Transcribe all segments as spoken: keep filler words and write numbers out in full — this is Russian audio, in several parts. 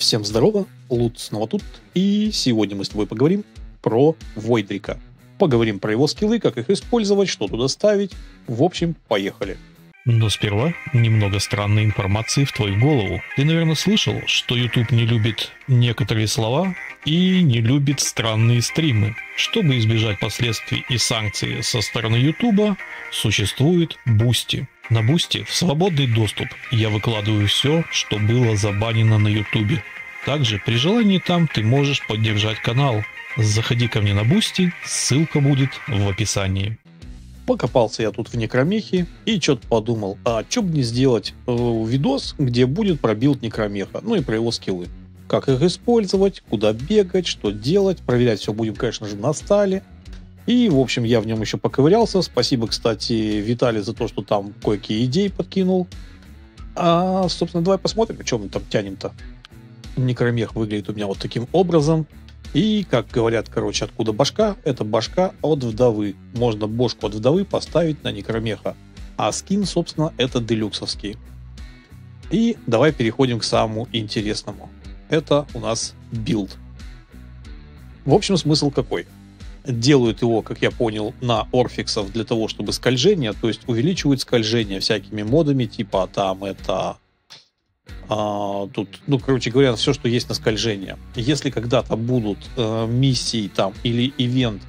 Всем здорово, Лут снова тут, и сегодня мы с тобой поговорим про Войдрига. Поговорим про его скиллы, как их использовать, что туда ставить. В общем, поехали. Но сперва немного странной информации в твою голову. Ты, наверное, слышал, что YouTube не любит некоторые слова и не любит странные стримы. Чтобы избежать последствий и санкций со стороны YouTube, существует Бусти. На Бусти в свободный доступ я выкладываю все, что было забанено на YouTube. Также при желании там ты можешь поддержать канал. Заходи ко мне на Бусти, ссылка будет в описании. Покопался я тут в Некромехе и что-то подумал, а что бы не сделать э, видос, где будет про билд Некромеха, ну и про его скиллы. Как их использовать, куда бегать, что делать, проверять все будем, конечно же, на стале. И, в общем, я в нем еще поковырялся. Спасибо, кстати, Виталий за то, что там кое-какие идеи подкинул. А, собственно, давай посмотрим, что мы там тянем-то. Некромех выглядит у меня вот таким образом. И, как говорят, короче, откуда башка? Это башка от вдовы. Можно бошку от вдовы поставить на некромеха. А скин, собственно, это делюксовский. И давай переходим к самому интересному. Это у нас билд. В общем, смысл какой? Делают его, как я понял, на орфиксов для того, чтобы скольжение, то есть увеличивают скольжение всякими модами, типа там это... А, тут, ну, короче говоря, все, что есть на скольжение. Если когда-то будут э, миссии там или ивент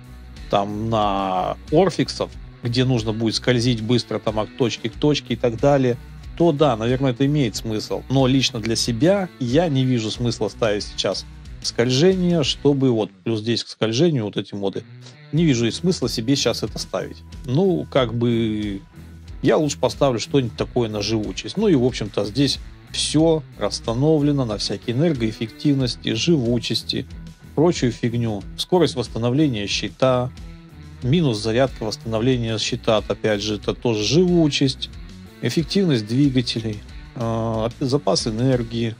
там на орфиксов, где нужно будет скользить быстро там от точки к точке и так далее, то да, наверное, это имеет смысл. Но лично для себя я не вижу смысла ставить сейчас скольжение, чтобы вот плюс здесь к скольжению вот эти моды. Не вижу и смысла себе сейчас это ставить. Ну, как бы я лучше поставлю что-нибудь такое на живучесть. Ну и, в общем-то, здесь все расстановлено на всякие энергоэффективности, живучести, прочую фигню. Скорость восстановления щита, минус зарядка восстановления щита, опять же, это тоже живучесть, эффективность двигателей, э, запас энергии,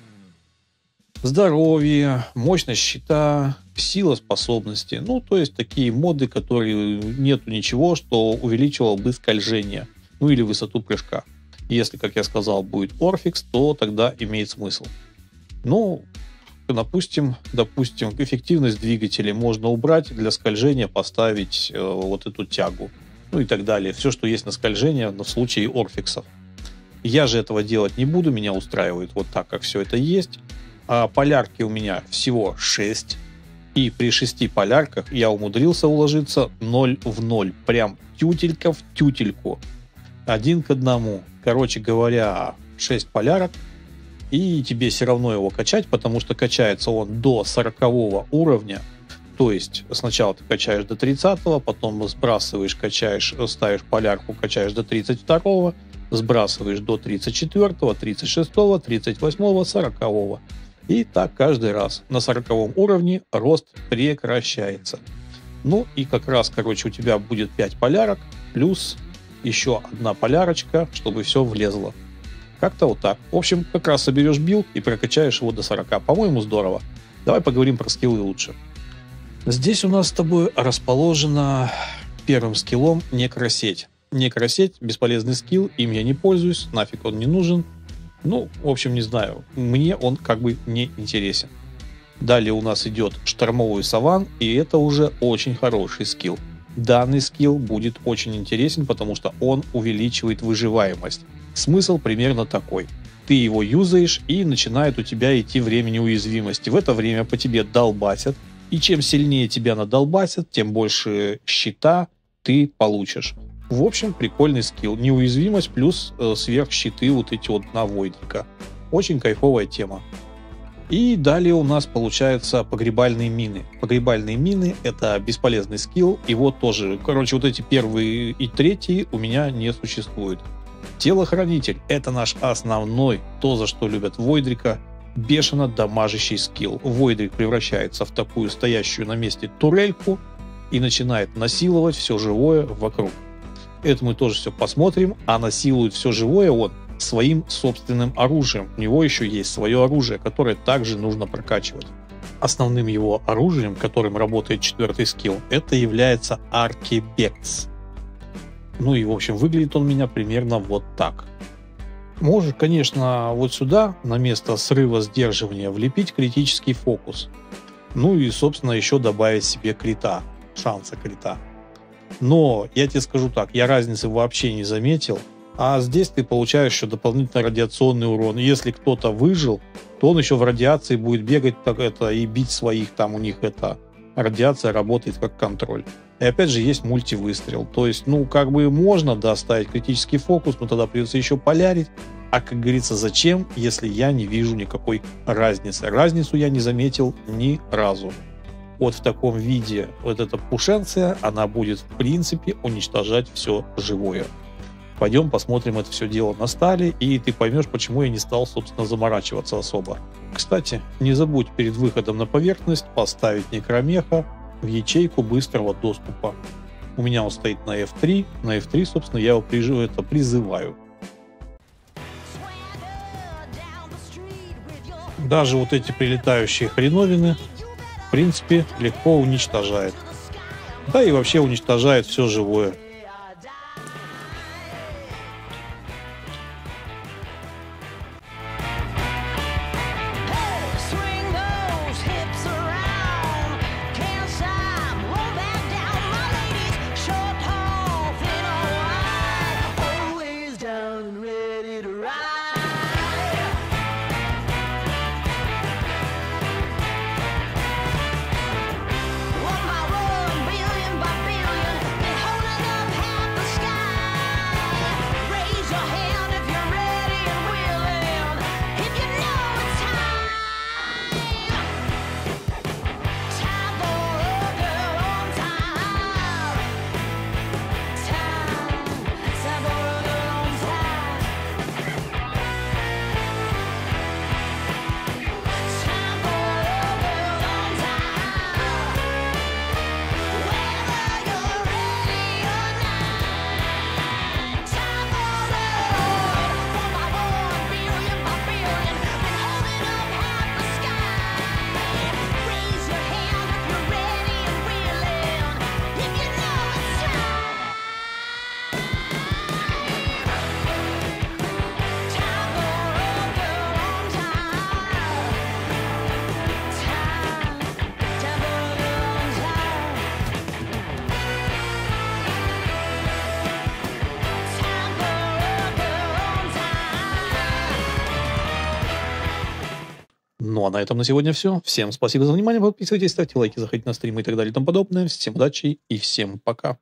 здоровье, мощность щита, сила способности. Ну, то есть такие моды, которые нету ничего, что увеличивало бы скольжение, ну или высоту прыжка. Если, как я сказал, будет орфикс, то тогда имеет смысл. Ну, допустим, допустим, эффективность двигателей можно убрать, для скольжения поставить э, вот эту тягу, ну и так далее. Все, что есть на скольжение, но в случае орфиксов. Я же этого делать не буду, меня устраивает вот так, как все это есть. А полярки у меня всего шесть, и при шести полярках я умудрился уложиться ноль в ноль, прям тютелька в тютельку. Один к одному. Короче говоря, шесть полярок. И тебе все равно его качать, потому что качается он до сорокового уровня. То есть сначала ты качаешь до тридцатого, потом сбрасываешь, качаешь, ставишь полярку, качаешь до тридцать второго, сбрасываешь до тридцать четвёртого, тридцать шестого, тридцать восьмого, сорокового. И так каждый раз. На сороковом уровне рост прекращается. Ну и как раз, короче, у тебя будет пять полярок плюс еще одна полярочка, чтобы все влезло. Как-то вот так. В общем, как раз соберешь билд и прокачаешь его до сорока. По-моему, здорово. Давай поговорим про скиллы лучше. Здесь у нас с тобой расположена первым скиллом Некросеть. Некросеть — бесполезный скилл, им я не пользуюсь, нафиг он не нужен. Ну, в общем, не знаю. Мне он как бы не интересен. Далее у нас идет Штормовый Саван, и это уже очень хороший скилл. Данный скилл будет очень интересен, потому что он увеличивает выживаемость. Смысл примерно такой. Ты его юзаешь, и начинает у тебя идти время неуязвимости. В это время по тебе долбасят, и чем сильнее тебя надолбасят, тем больше щита ты получишь. В общем, прикольный скилл. Неуязвимость плюс э, сверхщиты вот эти вот на Войдрига. Очень кайфовая тема. И далее у нас получаются погребальные мины. Погребальные мины — это бесполезный скилл, его тоже, короче, вот эти первые и третьи у меня не существует. Телохранитель — это наш основной, то, за что любят Войдрига, бешено дамажащий скилл. Войдриг превращается в такую стоящую на месте турельку и начинает насиловать все живое вокруг. Это мы тоже все посмотрим, а насилует все живое он своим собственным оружием. У него еще есть свое оружие, которое также нужно прокачивать. Основным его оружием, которым работает четвертый скилл, это является Аркебекс. Ну и, в общем, выглядит он у меня примерно вот так. Может, конечно, вот сюда, на место срыва сдерживания, влепить критический фокус. Ну и, собственно, еще добавить себе крита, шанса крита. Но, я тебе скажу так, я разницы вообще не заметил. А здесь ты получаешь еще дополнительно радиационный урон. Если кто-то выжил, то он еще в радиации будет бегать так это, и бить своих. Там у них это радиация работает как контроль. И опять же есть мультивыстрел. То есть, ну, как бы можно доставить критический фокус, но тогда придется еще полярить. А, как говорится, зачем, если я не вижу никакой разницы? Разницу я не заметил ни разу. Вот в таком виде вот эта пушенция, она будет, в принципе, уничтожать все живое. Пойдем посмотрим это все дело на стали, и ты поймешь, почему я не стал, собственно, заморачиваться особо. Кстати, не забудь перед выходом на поверхность поставить некромеха в ячейку быстрого доступа. У меня он стоит на эф три, на эф три, собственно, я его приживаю, это призываю. Даже вот эти прилетающие хреновины, в принципе, легко уничтожает. Да и вообще уничтожает все живое. Ну а на этом на сегодня все. Всем спасибо за внимание. Подписывайтесь, ставьте лайки, заходите на стримы и так далее и тому подобное. Всем удачи и всем пока.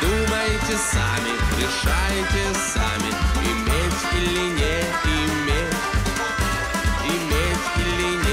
Думайте сами, решайте сами, иметь или не иметь, иметь или не.